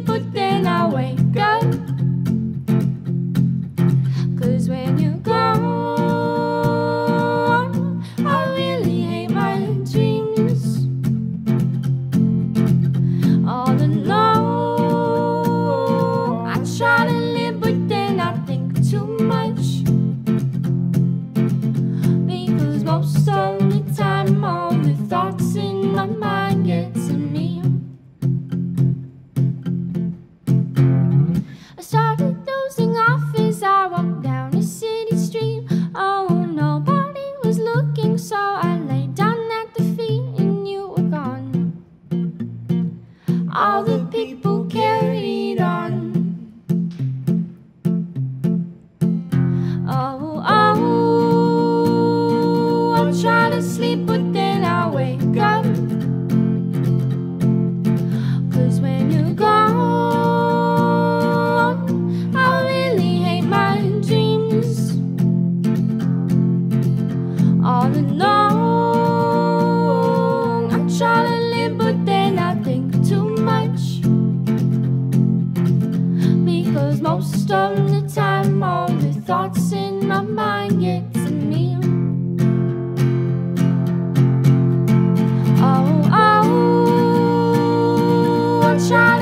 sleep, but then I wake up. 'Cause when you're gone, I really hate my dreams. All alone, I try to live, but then I think too much. Because most of the time, all the thoughts in my mind get to me. So I lay down at the feet and you were gone. All the people carried on. Oh, oh, I try to sleep but then I wake up. 'Cause when you're gone, I really hate my dreams. All along, I try to live, but then I think too much. Because most of the time, all the thoughts in my mind get to me. Oh, oh, I try to